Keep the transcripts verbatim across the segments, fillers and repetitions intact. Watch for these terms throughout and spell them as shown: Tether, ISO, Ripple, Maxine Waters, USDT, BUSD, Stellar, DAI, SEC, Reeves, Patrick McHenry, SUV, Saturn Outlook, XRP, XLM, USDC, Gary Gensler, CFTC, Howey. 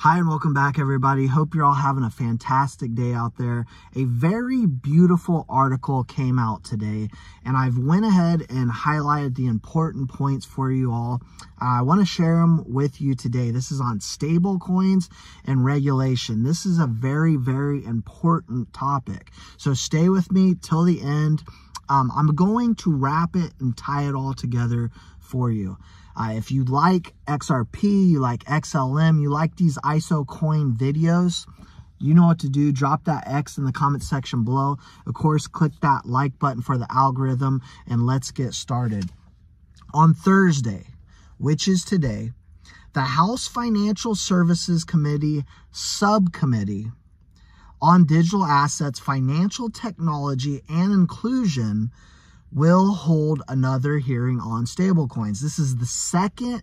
Hi and welcome back, everybody. Hope you're all having a fantastic day out there. A very beautiful article came out today, and I've went ahead and highlighted the important points for you all. Uh, I want to share them with you today. This is on stable coins and regulation. This is a very, very important topic. So stay with me till the end. Um, I'm going to wrap it and tie it all together for you. Uh, if you like X R P, you like X L M, you like these I S O coin videos, you know what to do. Drop that X in the comment section below. Of course, click that like button for the algorithm, and let's get started. On Thursday, which is today, the House Financial Services Committee Subcommittee on Digital Assets, Financial Technology, and Inclusion will hold another hearing on stablecoins. This is the second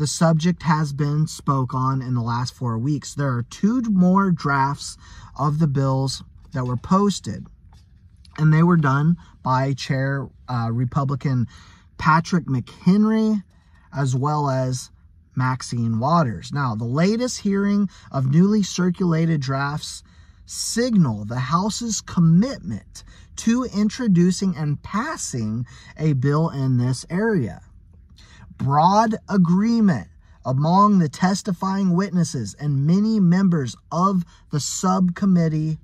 the subject has been spoke on in the last four weeks. There are two more drafts of the bills that were posted, and they were done by Chair uh, Republican Patrick McHenry as well as Maxine Waters. Now, the latest hearing of newly circulated drafts signal the House's commitment to introducing and passing a bill in this area. Broad agreement among the testifying witnesses and many members of the subcommittee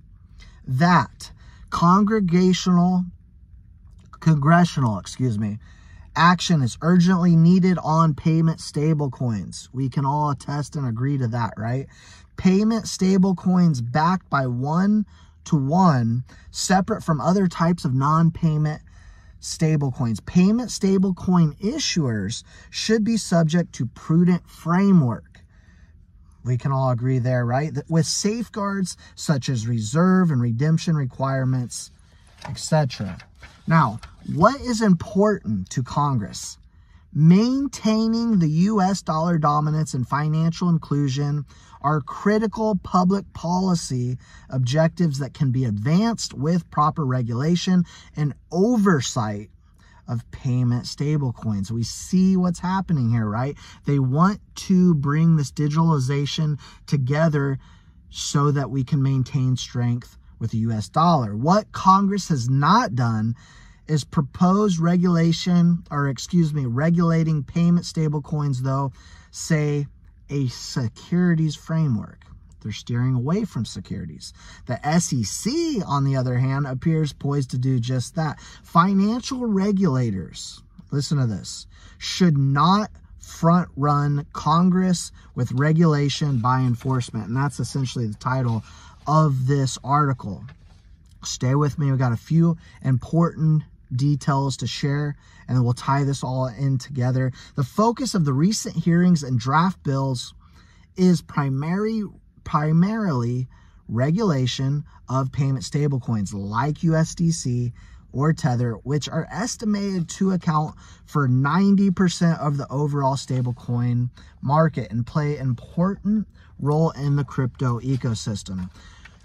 that congregational, congressional, excuse me, action is urgently needed on payment stablecoins. We can all attest and agree to that, right? Payment stablecoins backed by one to one, separate from other types of non-payment stablecoins. Payment stablecoin issuers should be subject to prudent framework. We can all agree there, right? With safeguards such as reserve and redemption requirements, et cetera. Now, what is important to Congress? Maintaining the U S dollar dominance and financial inclusion are critical public policy objectives that can be advanced with proper regulation and oversight of payment stablecoins. We see what's happening here, right? They want to bring this digitalization together so that we can maintain strength with the U S dollar. What Congress has not done is proposed regulation, or excuse me, regulating payment stablecoins, though, say, a securities framework. They're steering away from securities. The S E C, on the other hand, appears poised to do just that. Financial regulators, listen to this, should not front run Congress with regulation by enforcement. And that's essentially the title of this article. Stay with me. We've got a few important details to share, and we'll tie this all in together. The focus of the recent hearings and draft bills is primary, primarily regulation of payment stablecoins like U S D C or Tether, which are estimated to account for ninety percent of the overall stablecoin market and play an important role in the crypto ecosystem.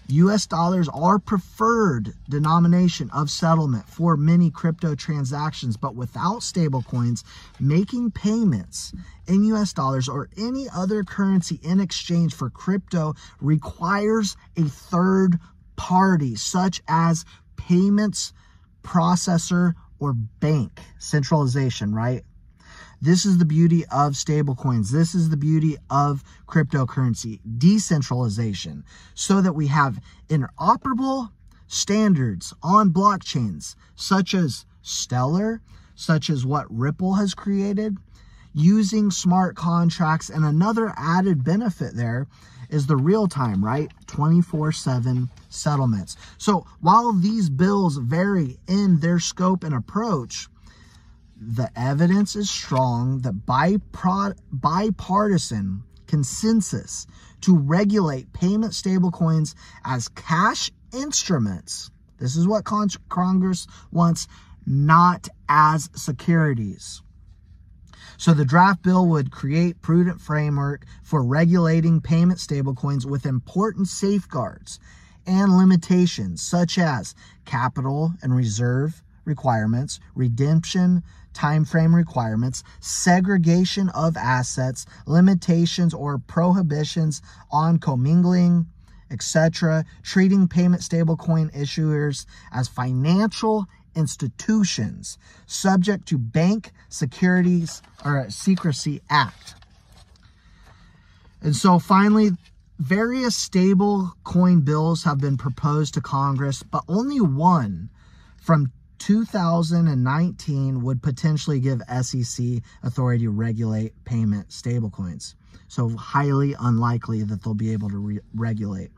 U S dollars are preferred denomination of settlement for many crypto transactions, but without stablecoins, making payments in U S dollars or any other currency in exchange for crypto requires a third party, such as payments processor or bank centralization, right? This is the beauty of stablecoins. This is the beauty of cryptocurrency, decentralization, so that we have interoperable standards on blockchains, such as Stellar, such as what Ripple has created, using smart contracts. And another added benefit there is the real-time, right? twenty-four seven settlements. So while these bills vary in their scope and approach, the evidence is strong that bipartisan consensus to regulate payment stablecoins as cash instruments. This is what Congress wants, not as securities. So the draft bill would create prudent framework for regulating payment stablecoins with important safeguards and limitations such as capital and reserve requirements, redemption time frame requirements, segregation of assets, limitations or prohibitions on commingling, et cetera, treating payment stablecoin issuers as financial institutions subject to Bank Securities or Secrecy Act. And so finally, various stable coin bills have been proposed to Congress, but only one from two thousand nineteen would potentially give S E C authority to regulate payment stablecoins. So highly unlikely that they'll be able to re regulate.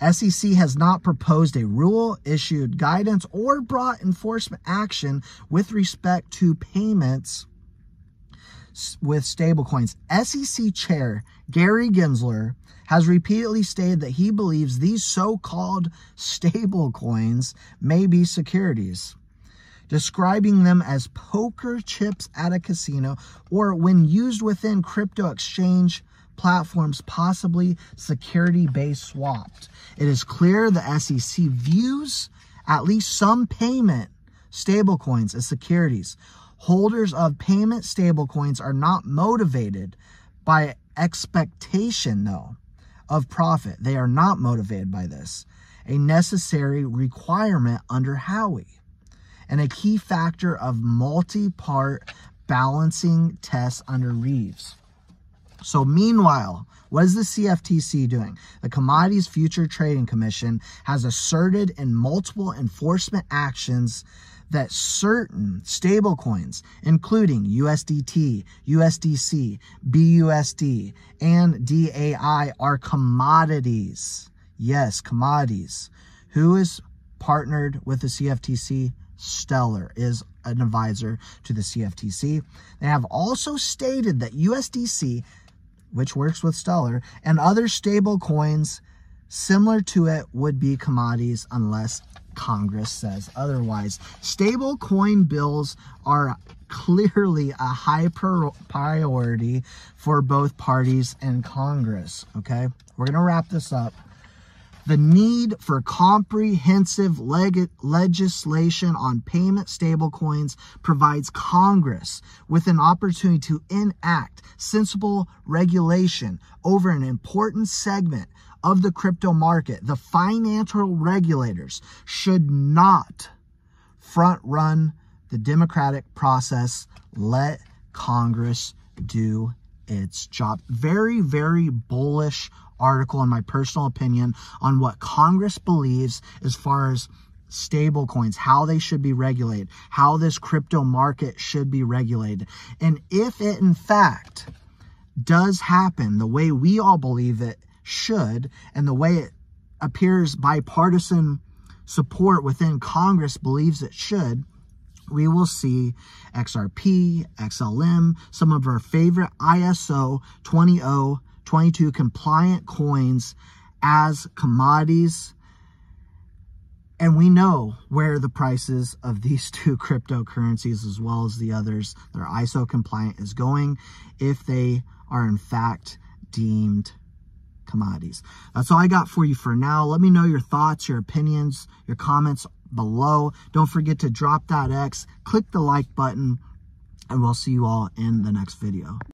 S E C has not proposed a rule, issued guidance, or brought enforcement action with respect to payments with stablecoins. S E C Chair Gary Gensler has repeatedly stated that he believes these so-called stablecoins may be securities, describing them as poker chips at a casino, or when used within crypto exchange platforms, possibly security-based swapped. It is clear the S E C views at least some payment stablecoins as securities. Holders of payment stablecoins are not motivated by expectation, though, of profit. They are not motivated by this, a necessary requirement under Howey, and a key factor of multi-part balancing tests under Reeves. So meanwhile, what is the C F T C doing? The Commodities Futures Trading Commission has asserted in multiple enforcement actions that certain stablecoins, including U S D T, U S D C, B U S D, and D A I, are commodities. Yes, commodities. Who is partnered with the C F T C? Stellar is an advisor to the C F T C. They have also stated that U S D C, which works with Stellar, and other stable coins similar to it would be commodities unless Congress says otherwise. Stable coin bills are clearly a high priority for both parties and Congress. Okay, we're gonna wrap this up. The need for comprehensive leg legislation on payment stablecoins provides Congress with an opportunity to enact sensible regulation over an important segment of the crypto market. The financial regulators should not front-run the democratic process. Let Congress do its job. Very, very bullish article, in my personal opinion, on what Congress believes as far as stable coins, how they should be regulated, how this crypto market should be regulated. And if it in fact does happen the way we all believe it should, and the way it appears bipartisan support within Congress believes it should, we will see X R P, X L M, some of our favorite I S O two thousand twenty-two compliant coins as commodities. And we know where the prices of these two cryptocurrencies, as well as the others that are I S O compliant, is going if they are in fact deemed commodities. That's all I got for you for now. Let me know your thoughts, your opinions, your comments below. Don't forget to drop that X, click the like button, and we'll see you all in the next video.